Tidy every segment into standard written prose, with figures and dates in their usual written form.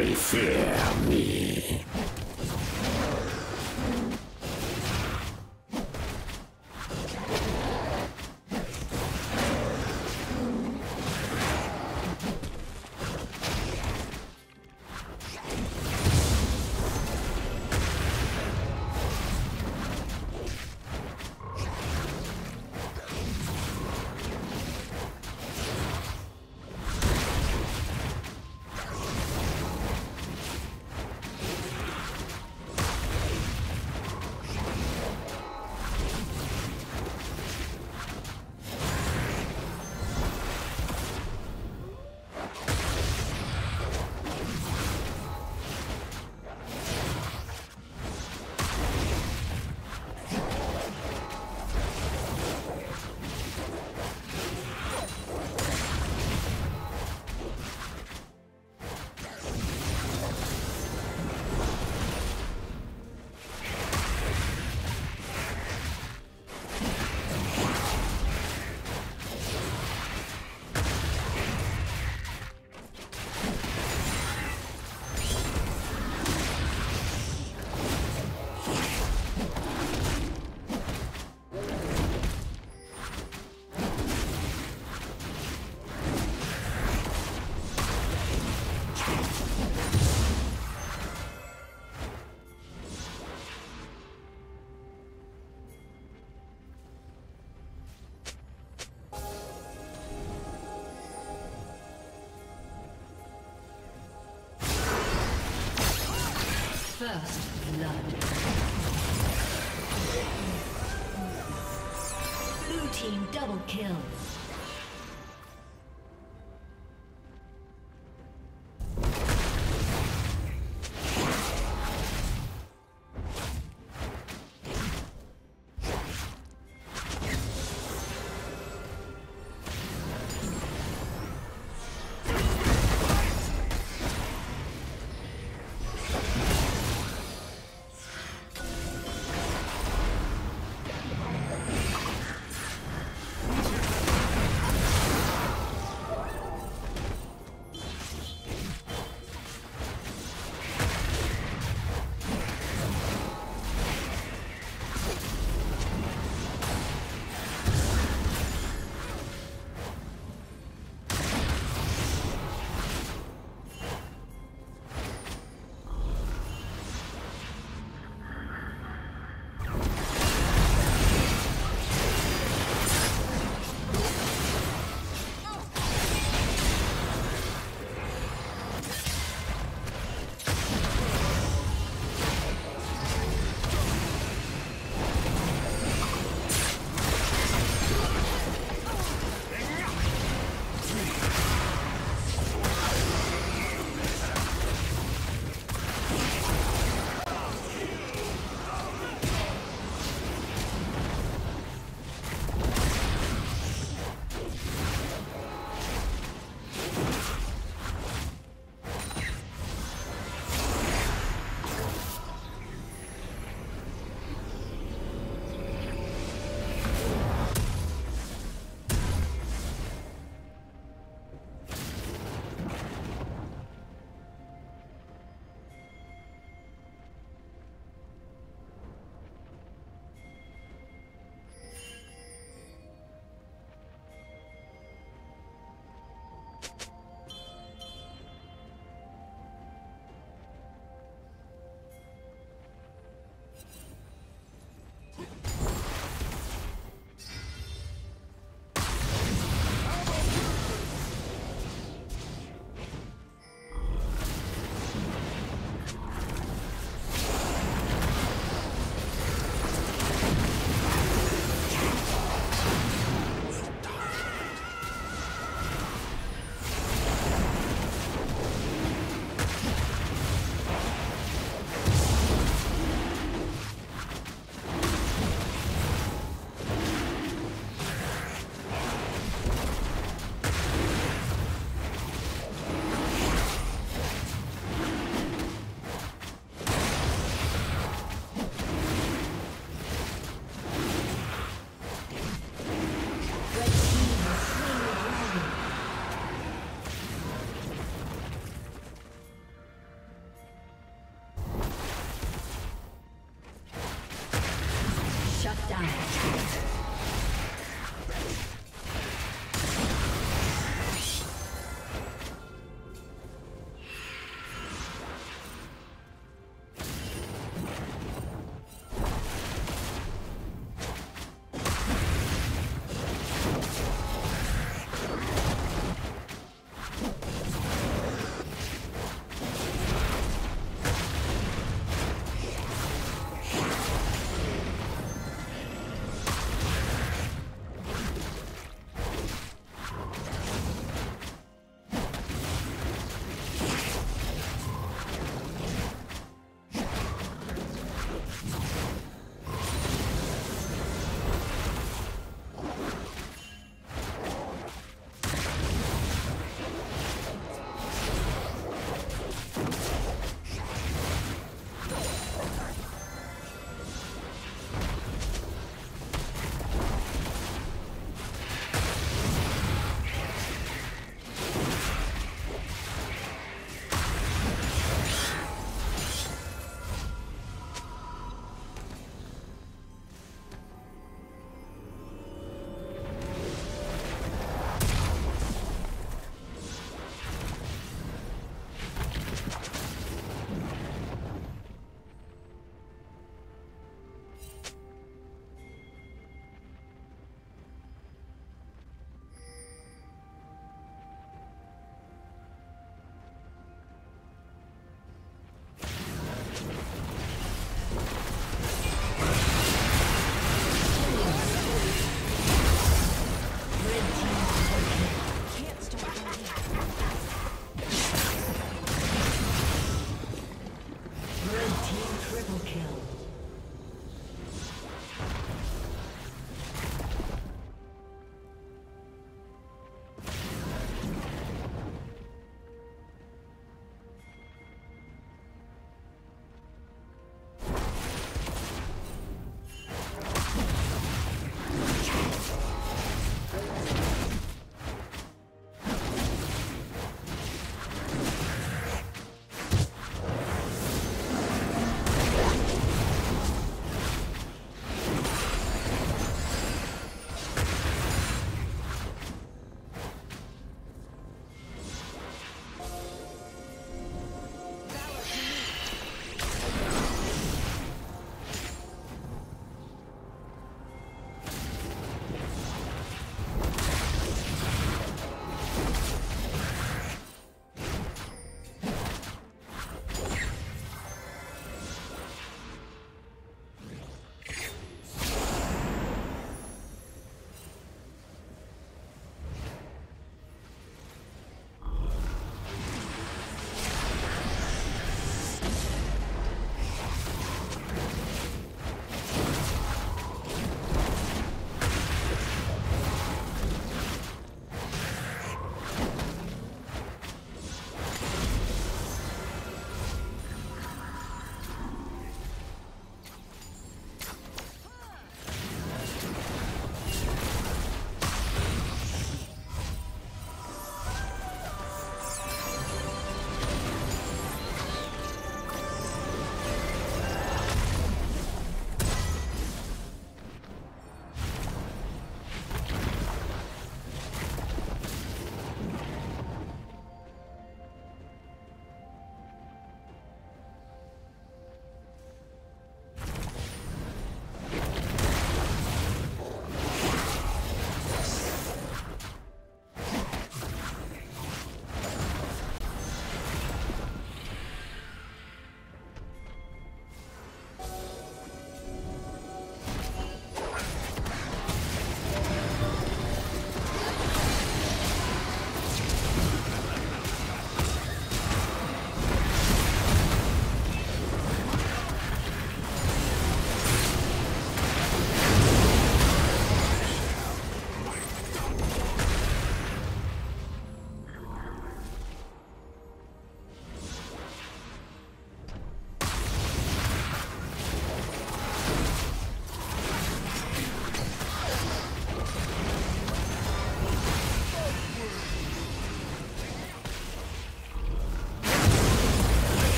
they fear me. First blood. Blue team double kill.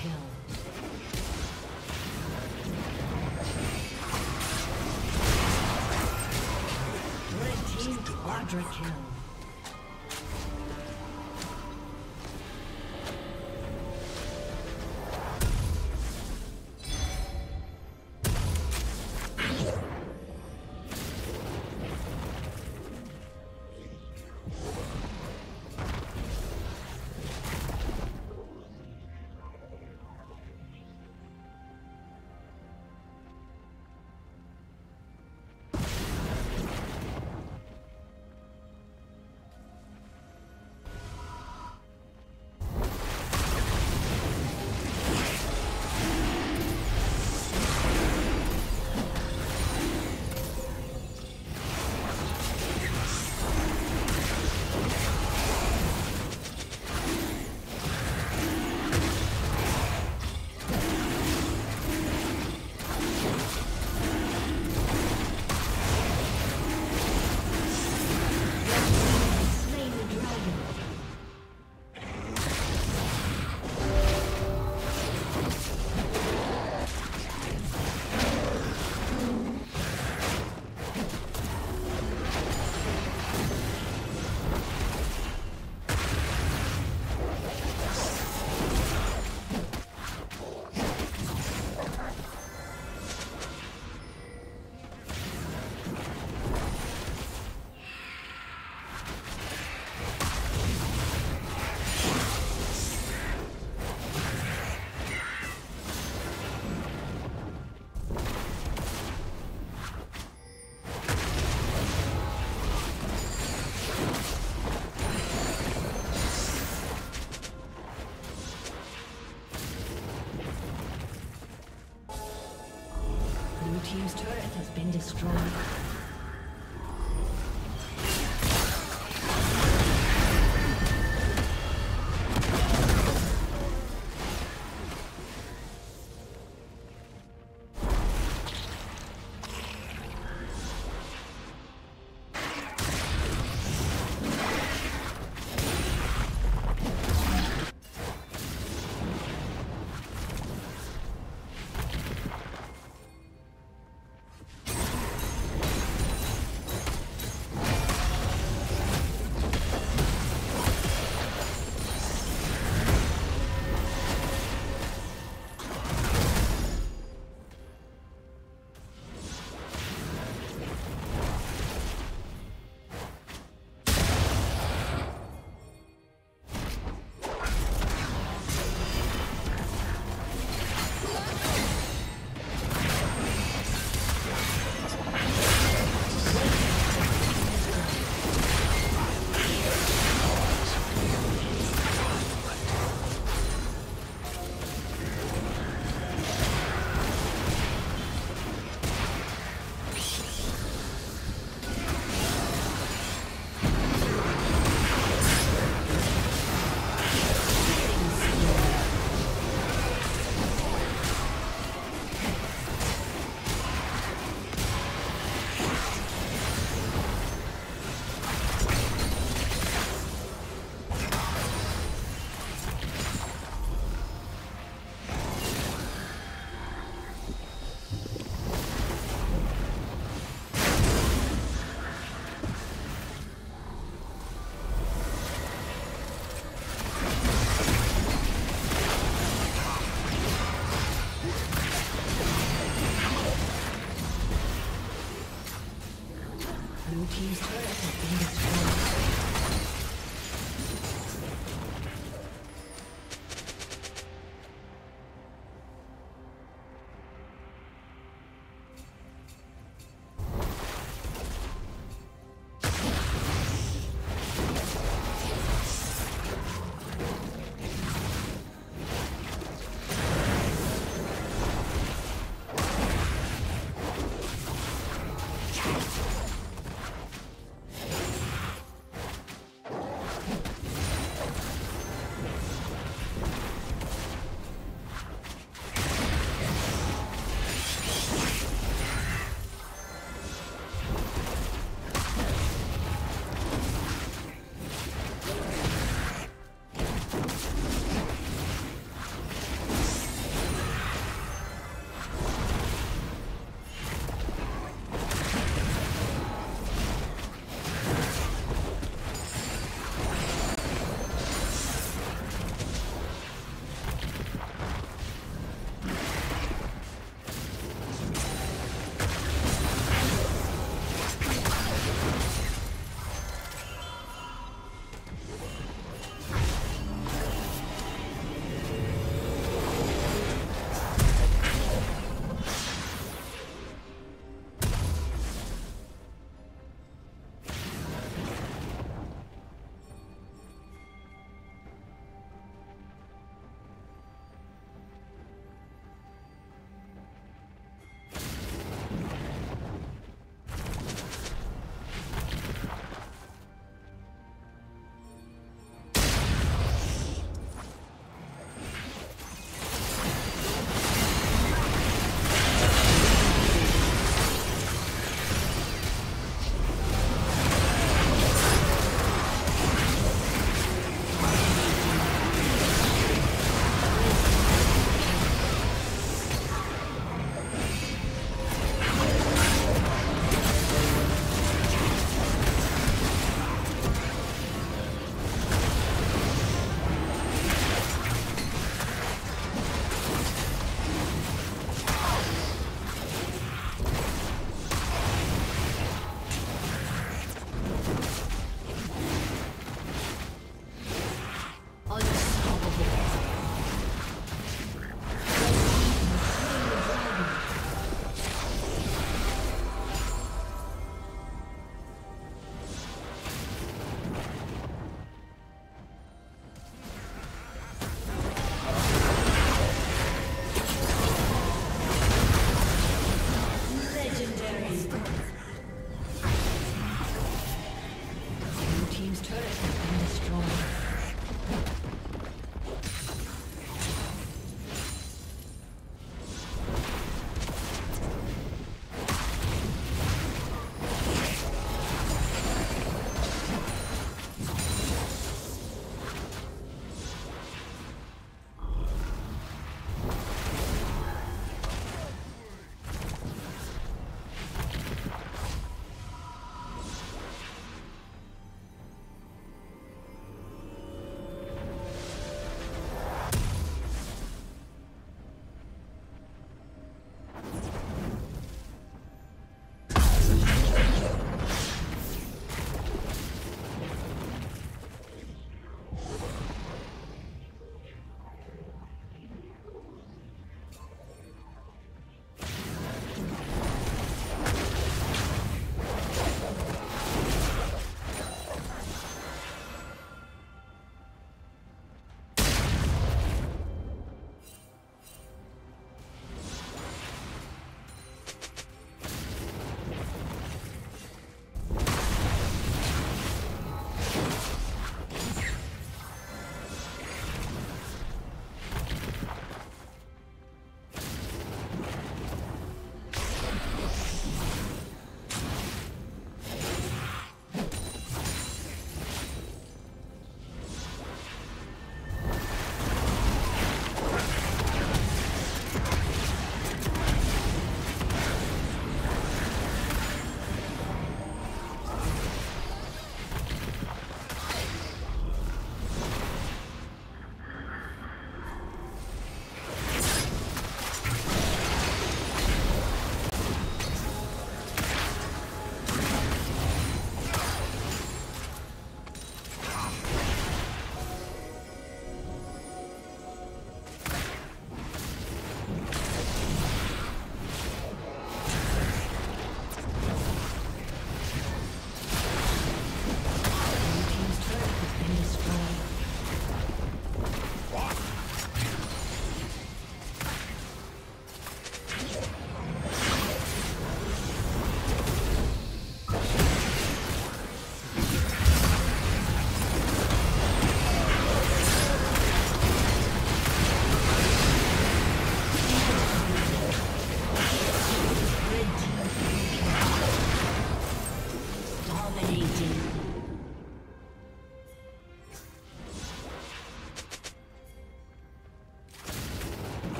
Kill. team's turret has been destroyed.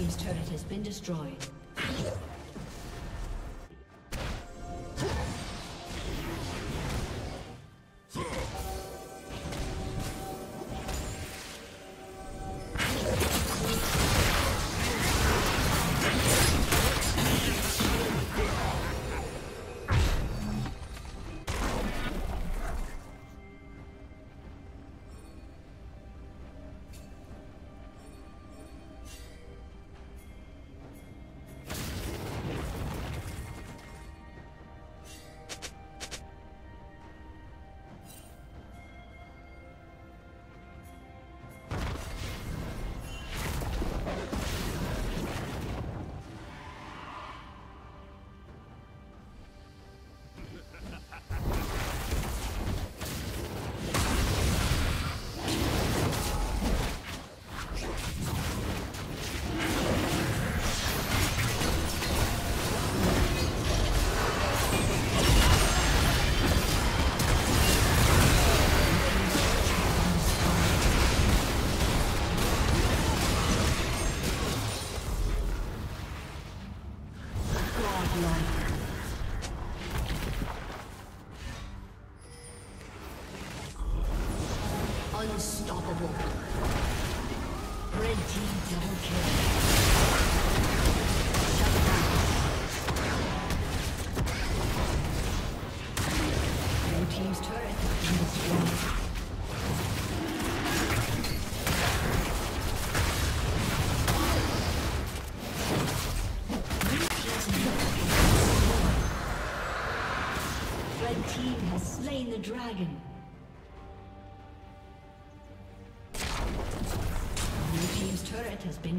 team's turret has been destroyed. Dragon. Your team's turret has been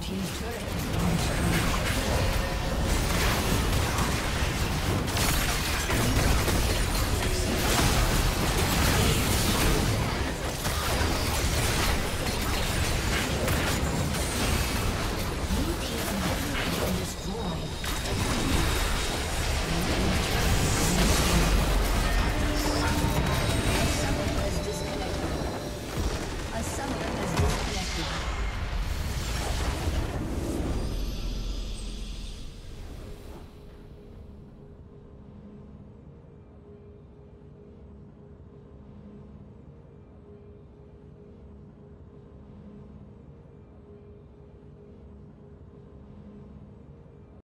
He's turret.